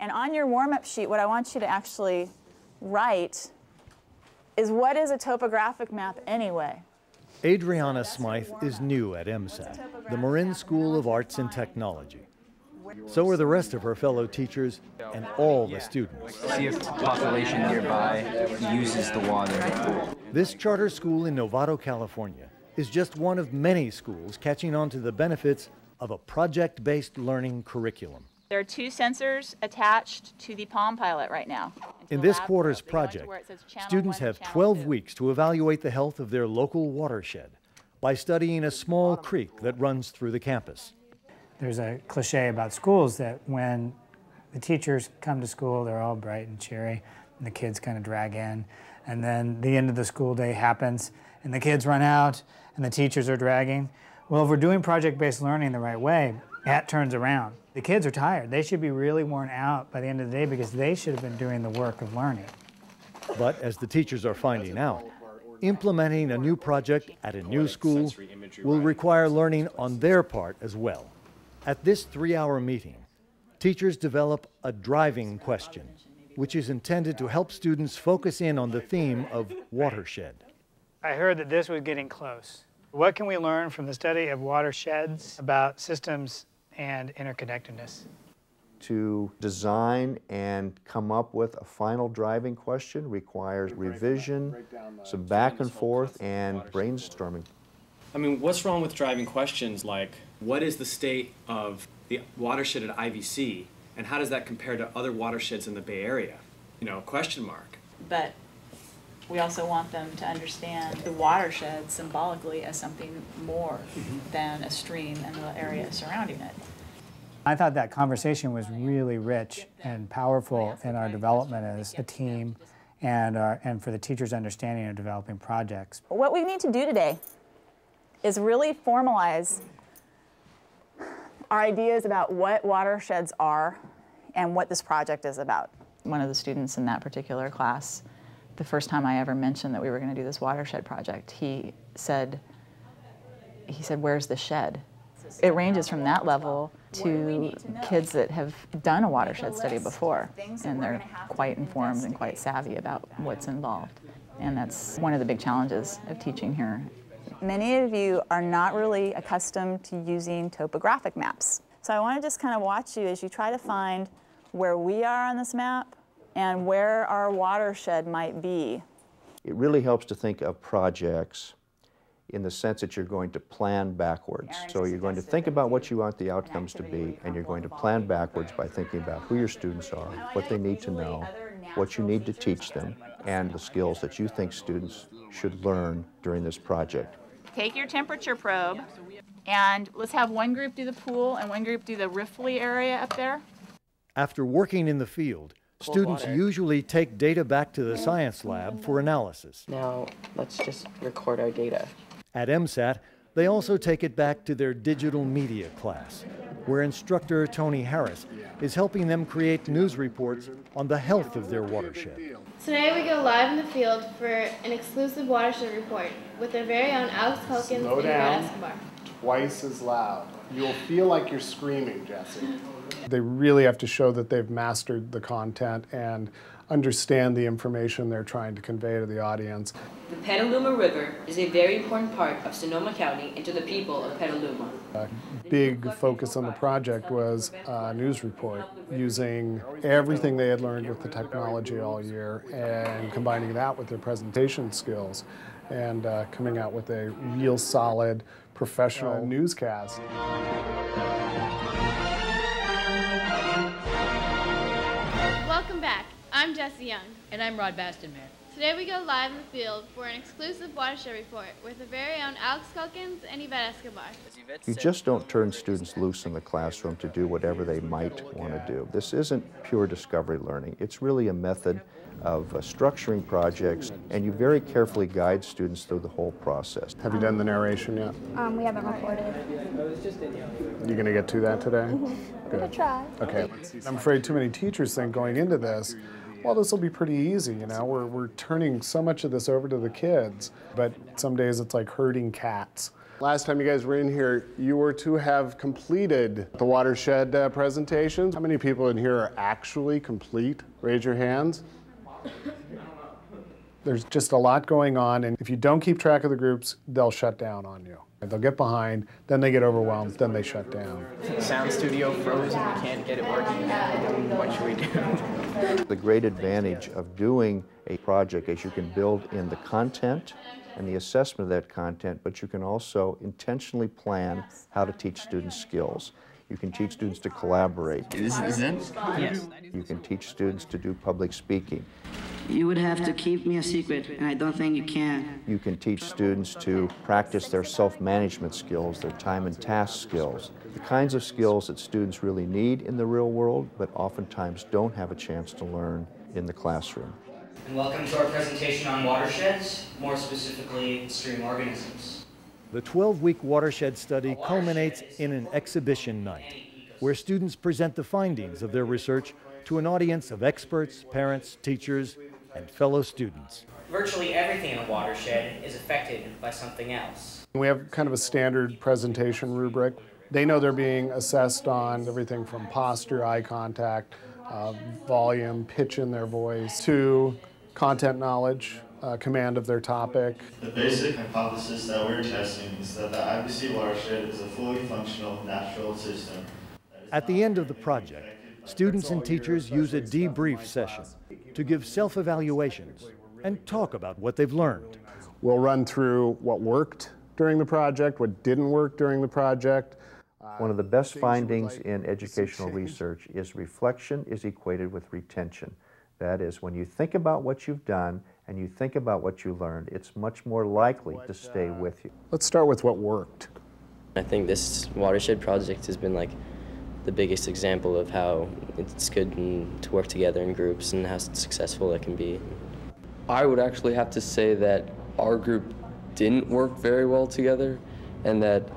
And on your warm-up sheet, what I want you to actually write is, what is a topographic map anyway? Adriana Smythe is new at MSAT, the Marin School of Arts and Technology. So are the rest of her fellow teachers and all the students. See if the population nearby uses the water. This charter school in Novato, California is just one of many schools catching on to the benefits of a project-based learning curriculum. There are two sensors attached to the Palm Pilot right now. In this quarter's project, students have 12 weeks to evaluate the health of their local watershed by studying a small creek that runs through the campus. There's a cliche about schools that when the teachers come to school, they're all bright and cheery, and the kids kind of drag in. And then the end of the school day happens, and the kids run out, and the teachers are dragging. Well, if we're doing project-based learning the right way, that turns around. The kids are tired. They should be really worn out by the end of the day because they should have been doing the work of learning. But as the teachers are finding out, implementing a new project at a new school will require learning on their part as well. At this three-hour meeting, teachers develop a driving question, which is intended to help students focus in on the theme of watershed. I heard that this was getting close. What can we learn from the study of watersheds about systems and interconnectedness? To design and come up with a final driving question requires revision, some back and forth, and brainstorming. I mean, what's wrong with driving questions like, what is the state of the watershed at IVC, and how does that compare to other watersheds in the Bay Area? You know, question mark. But we also want them to understand the watershed symbolically as something more than a stream and the area surrounding it. I thought that conversation was really rich and powerful in our development as a team and for the teachers' understanding of developing projects. What we need to do today is really formalize our ideas about what watersheds are and what this project is about. One of the students in that particular class, the first time I ever mentioned that we were going to do this watershed project, he said, "Where's the shed?" It ranges from that level to kids that have done a watershed study before, and they're quite informed and quite savvy about what's involved. And that's one of the big challenges of teaching here. Many of you are not really accustomed to using topographic maps. So I want to just kind of watch you as you try to find where we are on this map and where our watershed might be. It really helps to think of projects in the sense that you're going to plan backwards. So you're going to think about what you want the outcomes to be, and you're going to plan backwards by thinking about who your students are, what they need to know, what you need to teach them, and the skills that you think students should learn during this project. Take your temperature probe, and let's have one group do the pool and one group do the riffly area up there. After working in the field, students usually take data back to the science lab for analysis. Now let's just record our data. At MSAT, they also take it back to their digital media class, where instructor Tony Harris is helping them create news reports on the health of their watershed. Today we go live in the field for an exclusive watershed report with our very own Alex Calkins and Yvette Escobar. Twice as loud. You'll feel like you're screaming, Jesse. They really have to show that they've mastered the content and understand the information they're trying to convey to the audience. The Petaluma River is a very important part of Sonoma County and to the people of Petaluma. A big focus on the project was a news report using everything they had learned with the technology all year and combining that with their presentation skills and coming out with a real solid professional newscast. Welcome back. I'm Jesse Young. And I'm Rod Bastenmayer. Today we go live in the field for an exclusive watershed report with our very own Alex Calkins and Yvette Escobar. You just don't turn students loose in the classroom to do whatever they might want to do. This isn't pure discovery learning. It's really a method of structuring projects, and you very carefully guide students through the whole process. Have you done the narration yet? We haven't recorded. You're going to get to that today? Mm-hmm. Good. I'll try. Okay. I'm afraid too many teachers think going into this, well, this will be pretty easy, you know, we're turning so much of this over to the kids, but some days it's like herding cats. Last time you guys were in here, you were to have completed the Watershed presentations. How many people in here are actually complete? Raise your hands. There's just a lot going on, and if you don't keep track of the groups, they'll shut down on you. They'll get behind, then they get overwhelmed, then they shut down. Sound studio frozen, we can't get it working. What should we do? The great advantage of doing a project is you can build in the content and the assessment of that content, but you can also intentionally plan how to teach students skills. You can teach students to collaborate. Yes. You can teach students to do public speaking. You would have to keep me a secret, and I don't think you can. You can teach students to practice their self-management skills, their time and task skills, the kinds of skills that students really need in the real world, but oftentimes don't have a chance to learn in the classroom. And welcome to our presentation on watersheds, more specifically stream organisms. The 12-week watershed study culminates in an exhibition night, where students present the findings of their research to an audience of experts, parents, teachers, and fellow students. Virtually everything in a watershed is affected by something else. We have kind of a standard presentation rubric. They know they're being assessed on everything from posture, eye contact, volume, pitch in their voice, to content knowledge, command of their topic. The basic hypothesis that we're testing is that the IBC watershed is a fully functional natural system. At the end of the project, students and teachers use a debrief session to give self-evaluations and talk about what they've learned. We'll run through what worked during the project, what didn't work during the project. One of the best findings in educational research is reflection is equated with retention. That is, when you think about what you've done and you think about what you learned, it's much more likely to stay with you. Let's start with what worked. I think this watershed project has been like the biggest example of how it's good to work together in groups and how successful it can be. I would actually have to say that our group didn't work very well together and that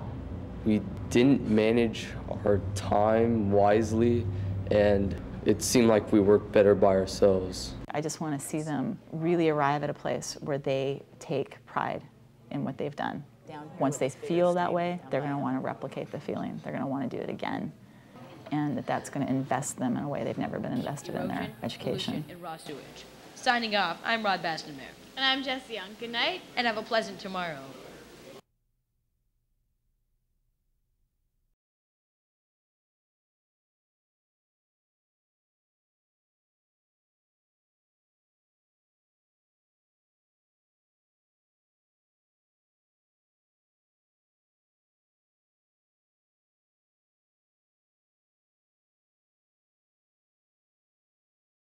we didn't manage our time wisely, and it seemed like we worked better by ourselves. I just want to see them really arrive at a place where they take pride in what they've done. Once they feel that way, they're going to want to replicate the feeling. They're going to want to do it again. And that's going to invest them in a way they've never been invested in their education. Signing off, I'm Rod Bastenmayer. And I'm Jesse Young. Good night, and have a pleasant tomorrow.